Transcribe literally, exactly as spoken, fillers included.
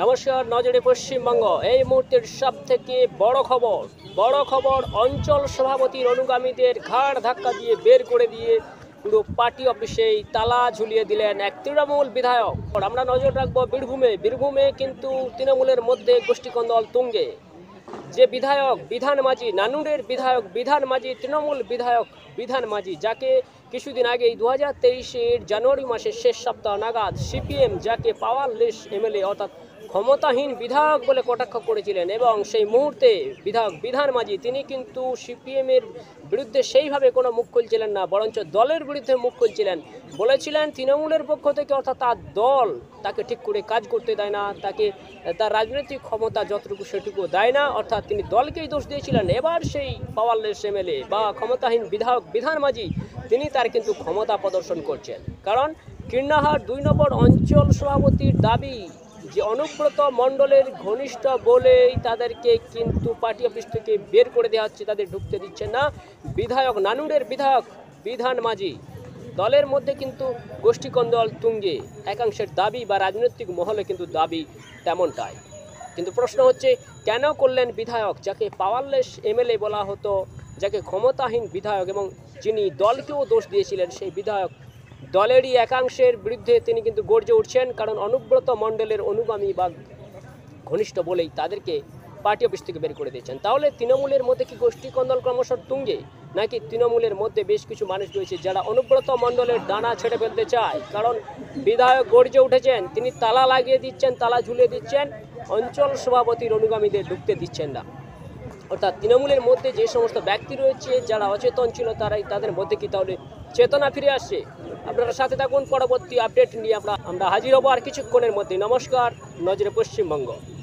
नमस्कार नजरे पश्चिमबंग এই মুহূর্তের সবথেকে বড় খবর বড় খবর অঞ্চল সভাপতির অনুগামীদের ঘাড় ধাক্কা দিয়ে বের করে দিয়ে পুরো পার্টি অফিসেই তালা ঝুলিয়ে দিলেন এক তৃণমূল বিধায়ক। আমরা নজর রাখবো বীরভূমে। বীরভূমে কিন্তু তৃণমূলের মধ্যে গোষ্ঠীকন্দল তুঙ্গে। যে বিধায়ক বিধান মাঝি, নানুরের বিধায়ক বিধান মাঝি, তৃণমূল বিধায়ক বিধান মাঝি, যাকে কিছুদিন আগেই দু হাজার তেইশের জানুয়ারি মাসের শেষ সপ্তাহ নাগাদ সিপিএম যাকে পাওয়ারলেস এমএলএ অর্থাৎ ক্ষমতাহীন বিধায়ক বলে কটাক্ষ করেছিলেন এবং সেই মুহূর্তে বিধায়ক বিধান মাঝি তিনি কিন্তু সিপিএমের বিরুদ্ধে সেইভাবে কোনো মুখ খুলছিলেন না, বরঞ্চ দলের বিরুদ্ধে মুখ খুলছিলেন। বলেছিলেন তৃণমূলের পক্ষ থেকে অর্থাৎ তার দল তাকে ঠিক করে কাজ করতে দেয় না, তাকে তার রাজনৈতিক ক্ষমতা যতটুকু সেটুকু দেয় না, অর্থাৎ তিনি দলকেই দোষ দিয়েছিলেন। এবার সেই পাওয়ারলেস এমএলএ বা ক্ষমতাহীন বিধায়ক বিধান মাঝি তিনি তার কিন্তু ক্ষমতা প্রদর্শন করছেন, কারণ কীর্ণাহার দুই নম্বর অঞ্চল সভাপতির দাবি যে অনুব্রত মণ্ডলের ঘনিষ্ঠ বলেই তাদেরকে কিন্তু পার্টি অফিস থেকে বের করে দেওয়া হচ্ছে, তাদের ঢুকতে দিচ্ছে না। বিধায়ক নানুরের বিধায়ক বিধান মাঝি দলের মধ্যে কিন্তু গোষ্ঠীকন্দল তুঙ্গে, একাংশের দাবি বা রাজনৈতিক মহলে কিন্তু দাবি তেমনটাই। কিন্তু প্রশ্ন হচ্ছে কেন করলেন বিধায়ক যাকে পাওয়ারলেস এমএলএ বলা হতো, যাকে ক্ষমতাহীন বিধায়ক এবং যিনি দলকেও দোষ দিয়েছিলেন, সেই বিধায়ক দলেরই একাংশের বিরুদ্ধে তিনি কিন্তু গর্জে উঠছেন, কারণ অনুব্রত মণ্ডলের অনুগামী বা ঘনিষ্ঠ বলেই তাদেরকে পার্টি অফিস থেকে বের করে দিয়েছেন। তাহলে তৃণমূলের মধ্যে কি গোষ্ঠীকন্দল ক্রমশ তুঙ্গে, নাকি তৃণমূলের মধ্যে বেশ কিছু মানুষ রয়েছে যারা অনুব্রত মণ্ডলের ডানা ছেড়ে ফেলতে চায়? কারণ বিধায়ক গর্জে উঠেছেন, তিনি তালা লাগিয়ে দিচ্ছেন, তালা ঝুলিয়ে দিচ্ছেন, অঞ্চল সভাপতির অনুগামীদের ঢুকতে দিচ্ছেন না। অর্থাৎ তৃণমূলের মধ্যে যে সমস্ত ব্যক্তি রয়েছে যারা অচেতন ছিল তারাই তাদের মধ্যে কি তাহলে চেতনা ফিরে আসছে? আপনারা সাথে থাকুন, পরবর্তী আপডেট নিয়ে আমরা আমরা হাজির হব আর কিছুক্ষণের মধ্যে। নমস্কার, নজরে পশ্চিমবঙ্গ।